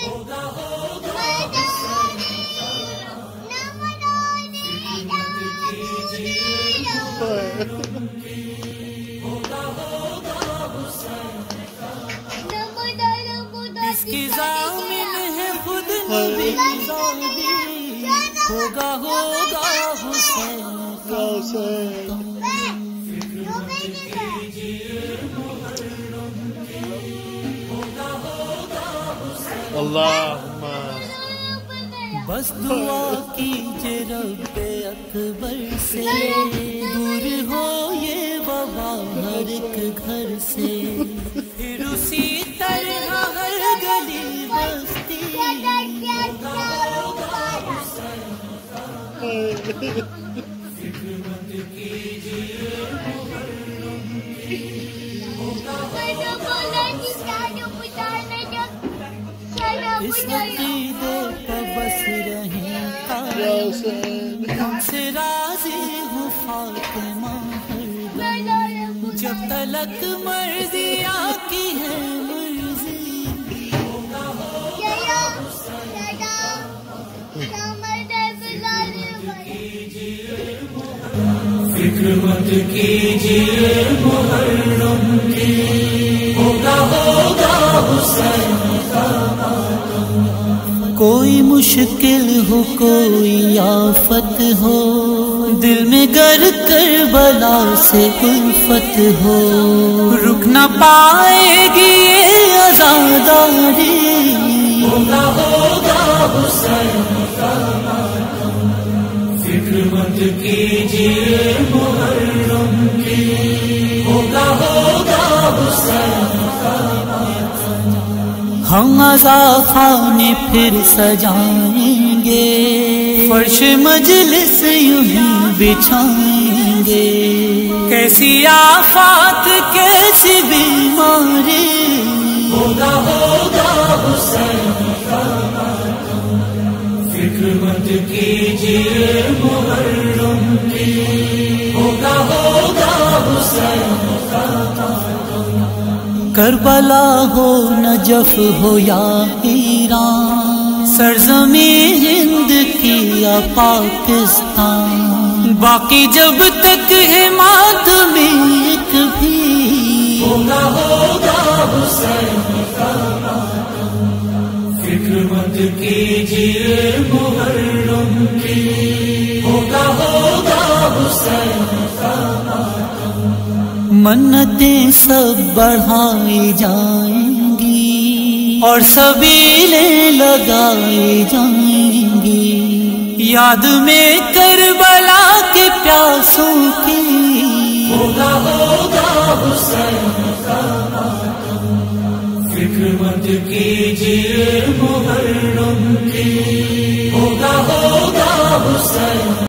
इसकी ज़ामिन है खुद नबी होगा होगा हुसैन का अल्लाहुम्मा। बस दुआ कीजिए रब्बे अकबर से दूर हो ये वबा हर एक घर से। फिर उसी तरह हर गली बस्ती इस अकीदे पर बस रहे तुमसे राजी हूँ फातिमा। जब तलक मर्जी आकी है मर्जी फिक्र मत कीजिए मुहर्रम की होगा होगा हुसैन का। कोई मुश्किल हो कोई आफत हो दिल में गर करबला से उल्फत हो। रुक न पाएगी ये आजादारी होगा होगा हुसैन का। फिक्र मत कीजिए मुहर्रम की होगा होगा हुसैन का। हम आजा खाने फिर सजाएंगे फर्श मजलिस यूही बिछाएंगे। कैसी आफात कैसी बीमारी होगा होगा हुसैन का। फिक्र मत कीजिए मुहर्रम की होगा होगा हुसैन का। करबला हो नजफ हो या ईरान सरजमी हिंद की या पाकिस्तान। बाकी जब तक है मातमी एक भी होगा होगा हुसैन का। फिक्र मत कीजिए मुहर्रम की होगा होगा हुसैन का। मन्नतें सब बढ़ाई जाएंगी और सबीले लगाई जाएंगी। याद में करबला के प्यासों की होगा होगा हुसैन का। फिक्र मत कीजिए मुहर्रम की होगा होगा हुसैन।